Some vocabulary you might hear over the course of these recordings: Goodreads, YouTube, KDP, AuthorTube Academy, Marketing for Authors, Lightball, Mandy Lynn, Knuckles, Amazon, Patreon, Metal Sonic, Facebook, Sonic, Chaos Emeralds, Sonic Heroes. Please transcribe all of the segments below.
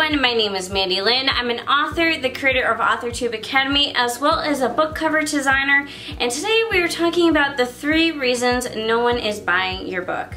everyone, my name is Mandy Lynn. I'm an author, the creator of AuthorTube Academy, as well as a book cover designer, and today we are talking about the 3 reasons no one is buying your book.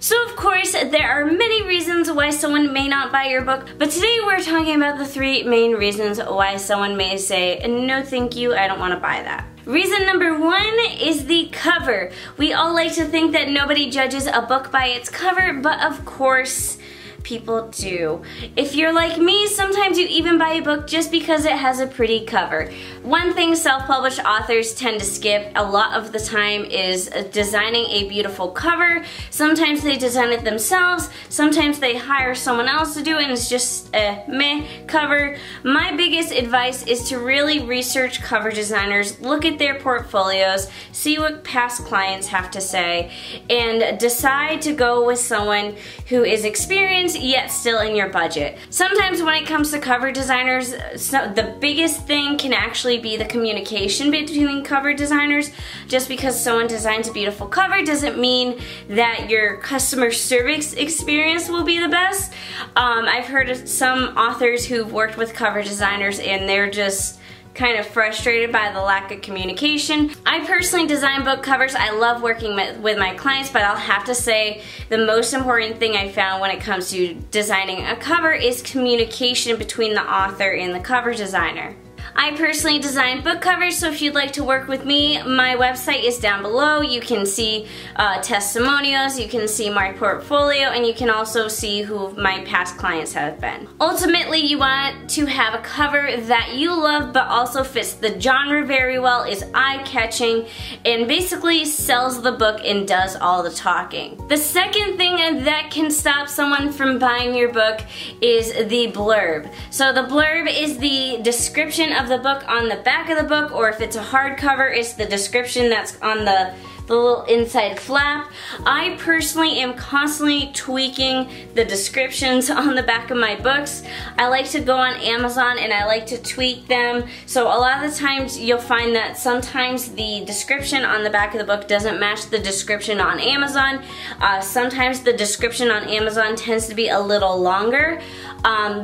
So of course, there are many reasons why someone may not buy your book, but today we're talking about the 3 main reasons why someone may say, no thank you, I don't want to buy that. Reason number 1 is the cover. We all like to think that nobody judges a book by its cover, but of course, people do. If you're like me, sometimes you even buy a book just because it has a pretty cover. One thing self-published authors tend to skip a lot of the time is designing a beautiful cover. Sometimes they design it themselves, sometimes they hire someone else to do it and it's just a meh cover. My biggest advice is to really research cover designers, look at their portfolios, see what past clients have to say, and decide to go with someone who is experienced yet still in your budget. Sometimes when it comes to cover designers, the biggest thing can actually be the communication between cover designers. Just because someone designs a beautiful cover doesn't mean that your customer service experience will be the best. I've heard of some authors who've worked with cover designers and they're just kind of frustrated by the lack of communication. I personally design book covers. I love working with my clients, but I'll have to say the most important thing I found when it comes to designing a cover is communication between the author and the cover designer. I personally design book covers, so if you'd like to work with me, my website is down below. You can see testimonials, you can see my portfolio, and you can also see who my past clients have been. Ultimately, you want to have a cover that you love but also fits the genre very well, is eye-catching, and basically sells the book and does all the talking. The second thing that can stop someone from buying your book is the blurb. So the blurb is the description of the book on the back of the book, or if it's a hardcover, it's the description that's on the little inside flap. I personally am constantly tweaking the descriptions on the back of my books. I like to go on Amazon and I like to tweak them. So a lot of the times you'll find that sometimes the description on the back of the book doesn't match the description on Amazon. Sometimes the description on Amazon tends to be a little longer.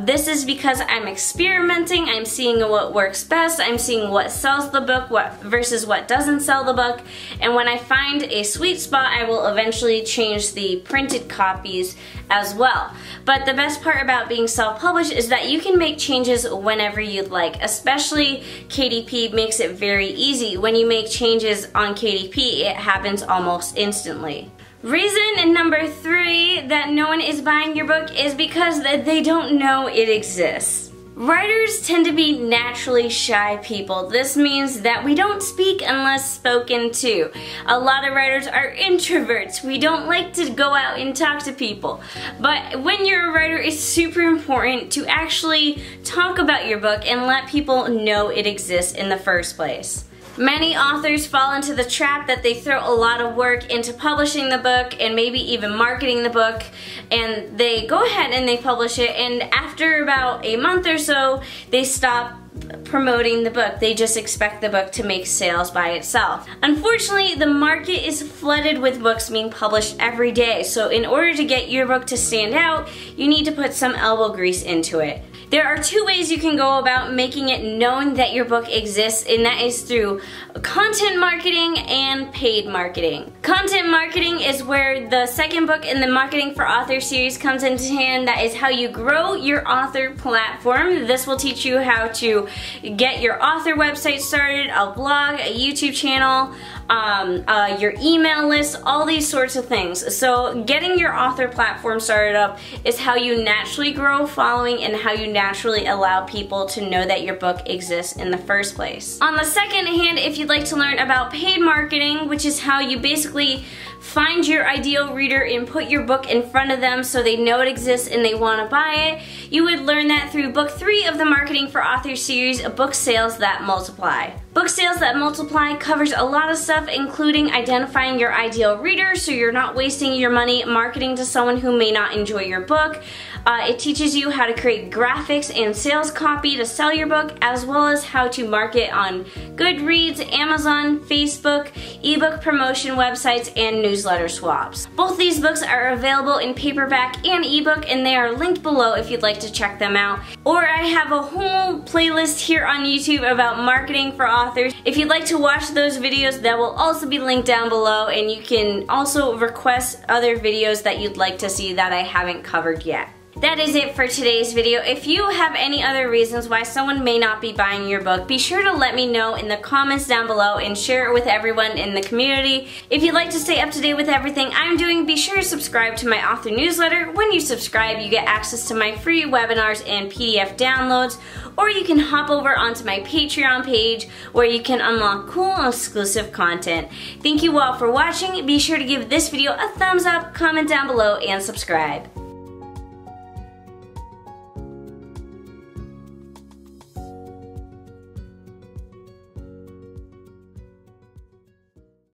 This is because I'm experimenting, I'm seeing what works best, I'm seeing what sells the book versus what doesn't sell the book, and when I find a sweet spot, I will eventually change the printed copies as well. But the best part about being self-published is that you can make changes whenever you'd like, especially KDP makes it very easy. When you make changes on KDP, it happens almost instantly. Reason number 3 that no one is buying your book is because they don't know it exists. Writers tend to be naturally shy people. This means that we don't speak unless spoken to. A lot of writers are introverts. We don't like to go out and talk to people. But when you're a writer, it's super important to actually talk about your book and let people know it exists in the first place. Many authors fall into the trap that they throw a lot of work into publishing the book and maybe even marketing the book, and they go ahead and they publish it, and after about a month or so they stop promoting the book. They just expect the book to make sales by itself. Unfortunately, the market is flooded with books being published every day, so in order to get your book to stand out, you need to put some elbow grease into it. There are 2 ways you can go about making it known that your book exists, and that is through content marketing and paid marketing. Content marketing is where the second book in the Marketing for Authors series comes into hand. That is how you grow your author platform. This will teach you how to get your author website started, a blog, a YouTube channel, your email list, all these sorts of things. So getting your author platform started up is how you naturally grow following and how you naturally allow people to know that your book exists in the first place. On the second hand, if you'd like to learn about paid marketing, which is how you basically find your ideal reader and put your book in front of them so they know it exists and they want to buy it, you would learn that through book 3 of the Marketing for Authors series, Book Sales That Multiply. Book Sales That Multiply covers a lot of stuff, including identifying your ideal reader so you're not wasting your money marketing to someone who may not enjoy your book. It teaches you how to create graphics and sales copy to sell your book, as well as how to market on Goodreads, Amazon, Facebook, ebook promotion websites, and newsletter swaps. Both these books are available in paperback and ebook, and they are linked below if you'd like to check them out. Or I have a whole playlist here on YouTube about marketing for authors. If you'd like to watch those videos, that will also be linked down below, and you can also request other videos that you'd like to see that I haven't covered yet. That is it for today's video. If you have any other reasons why someone may not be buying your book, be sure to let me know in the comments down below and share it with everyone in the community. If you'd like to stay up to date with everything I'm doing, be sure to subscribe to my author newsletter. When you subscribe, you get access to my free webinars and PDF downloads, or you can hop over onto my Patreon page where you can unlock cool and exclusive content. Thank you all for watching. Be sure to give this video a thumbs up, comment down below, and subscribe.